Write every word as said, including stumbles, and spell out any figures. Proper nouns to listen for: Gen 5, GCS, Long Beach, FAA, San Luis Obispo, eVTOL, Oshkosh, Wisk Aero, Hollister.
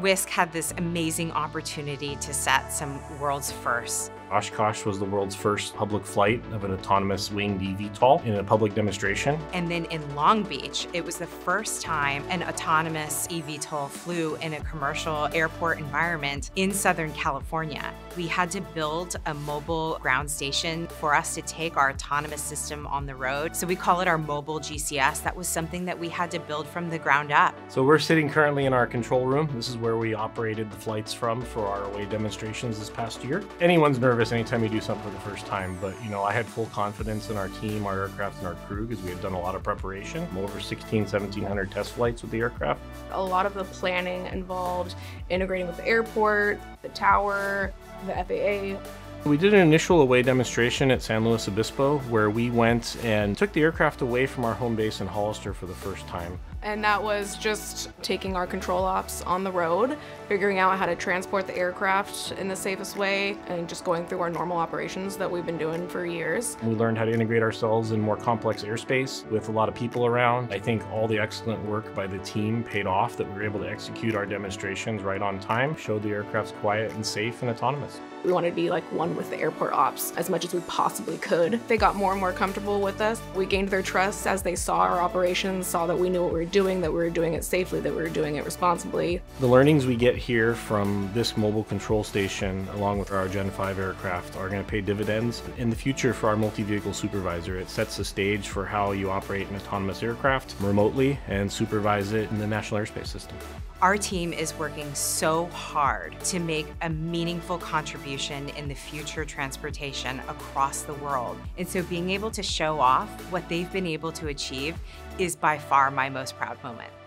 Wisk had this amazing opportunity to set some world's firsts. Oshkosh was the world's first public flight of an autonomous winged eVTOL in a public demonstration. And then in Long Beach, it was the first time an autonomous eVTOL flew in a commercial airport environment in Southern California. We had to build a mobile ground station for us to take our autonomous system on the road. So we call it our mobile G C S. That was something that we had to build from the ground up. So we're sitting currently in our control room. This is where we operated the flights from for our away demonstrations this past year. Anyone's nervous anytime you do something for the first time, but you know, I had full confidence in our team, our aircraft, and our crew because we had done a lot of preparation. Over sixteen, seventeen hundred test flights with the aircraft. A lot of the planning involved integrating with the airport, the tower, the F A A. We did an initial away demonstration at San Luis Obispo where we went and took the aircraft away from our home base in Hollister for the first time. And that was just taking our control ops on the road, figuring out how to transport the aircraft in the safest way, and just going through our normal operations that we've been doing for years. We learned how to integrate ourselves in more complex airspace with a lot of people around. I think all the excellent work by the team paid off, that we were able to execute our demonstrations right on time, showed the aircraft's quiet and safe and autonomous. We wanted to be like one with the airport ops as much as we possibly could. They got more and more comfortable with us. We gained their trust as they saw our operations, saw that we knew what we were doing, that we were doing it safely, that we were doing it responsibly. The learnings we get here from this mobile control station, along with our Gen five aircraft, are going to pay dividends in the future for our multi-vehicle supervisor. It sets the stage for how you operate an autonomous aircraft remotely and supervise it in the national airspace system. Our team is working so hard to make a meaningful contribution in the future transportation across the world. And so being able to show off what they've been able to achieve is by far my most proud moment.